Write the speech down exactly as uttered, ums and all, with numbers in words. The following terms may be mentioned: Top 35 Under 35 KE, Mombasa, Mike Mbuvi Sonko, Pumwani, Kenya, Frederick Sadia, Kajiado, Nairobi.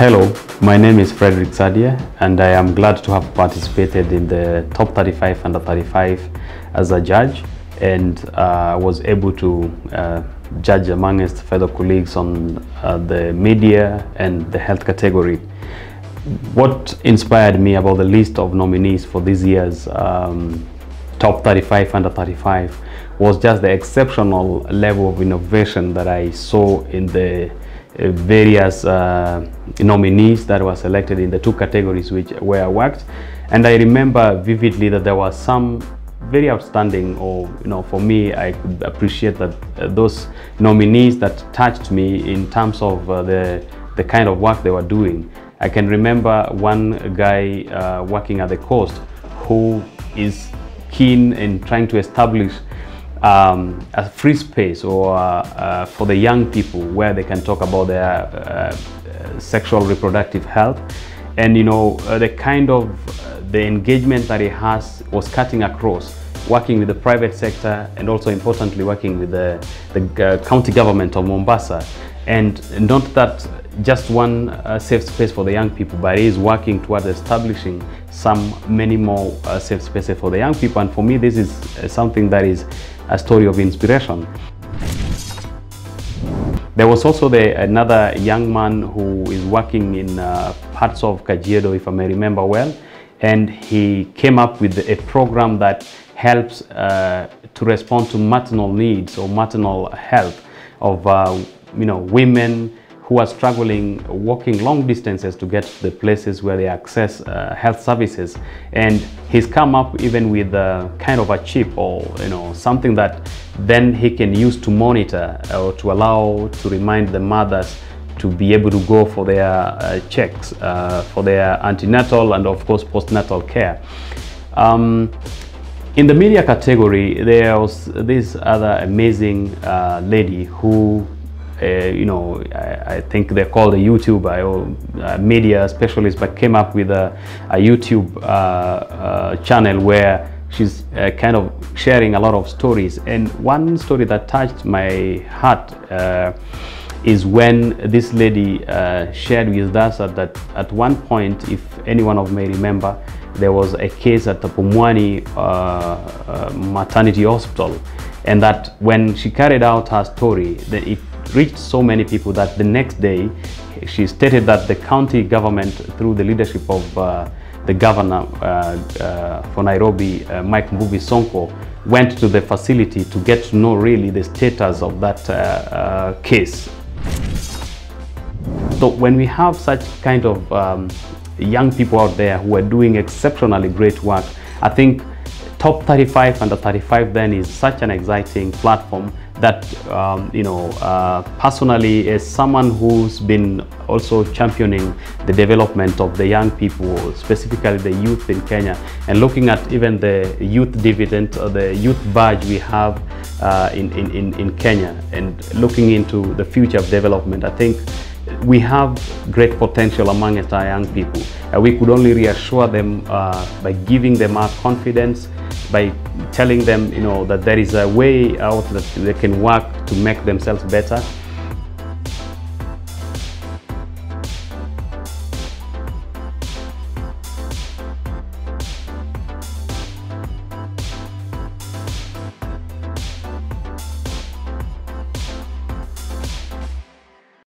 Hello, my name is Frederick Sadia and I am glad to have participated in the Top thirty-five Under thirty-five as a judge, and uh, was able to uh, judge amongst fellow colleagues on uh, the media and the health category. What inspired me about the list of nominees for this year's um, Top thirty-five Under thirty-five was just the exceptional level of innovation that I saw in the various uh, nominees that were selected in the two categories which where I worked. And I remember vividly that there were some very outstanding, or you know, for me, I could appreciate that uh, those nominees that touched me in terms of uh, the the kind of work they were doing. I can remember one guy uh, working at the coast who is keen in trying to establish Um, a free space or uh, uh, for the young people where they can talk about their uh, sexual reproductive health. And you know, uh, the kind of uh, the engagement that he has was cutting across, working with the private sector and also importantly working with the, the uh, county government of Mombasa. And not that just one uh, safe space for the young people, but he is working towards establishing some many more uh, safe spaces for the young people. And for me, this is uh, something that is a story of inspiration. There was also the, another young man who is working in uh, parts of Kajiado, if I may remember well, and he came up with a program that helps uh, to respond to maternal needs or maternal health of uh, you know, women who are struggling walking long distances to get to the places where they access uh, health services. And he's come up even with a kind of a chip or you know something that then he can use to monitor or to allow to remind the mothers to be able to go for their uh, checks, uh, for their antenatal and of course postnatal care. Um, in the media category, there was this other amazing uh, lady who Uh, you know, I, I think they're called a YouTuber or a media specialist, but came up with a, a YouTube uh, uh, channel where she's uh, kind of sharing a lot of stories. And one story that touched my heart uh, is when this lady uh, shared with us that, that at one point, if anyone of may remember, there was a case at the Pumwani uh, uh, maternity hospital, and that when she carried out her story, that it reached so many people that the next day she stated that the county government, through the leadership of uh, the governor uh, uh, for Nairobi, uh, Mike Mbuvi Sonko, went to the facility to get to know really the status of that uh, uh, case. So when we have such kind of um, young people out there who are doing exceptionally great work, I think Top thirty-five Under thirty-five then is such an exciting platform that, um, you know, uh, personally, as someone who's been also championing the development of the young people, specifically the youth in Kenya, and looking at even the youth dividend or the youth badge we have uh, in, in, in Kenya, and looking into the future of development, I think we have great potential among our young people. Uh, we could only reassure them uh, by giving them our confidence, by telling them, you know, that there is a way out that they can work to make themselves better.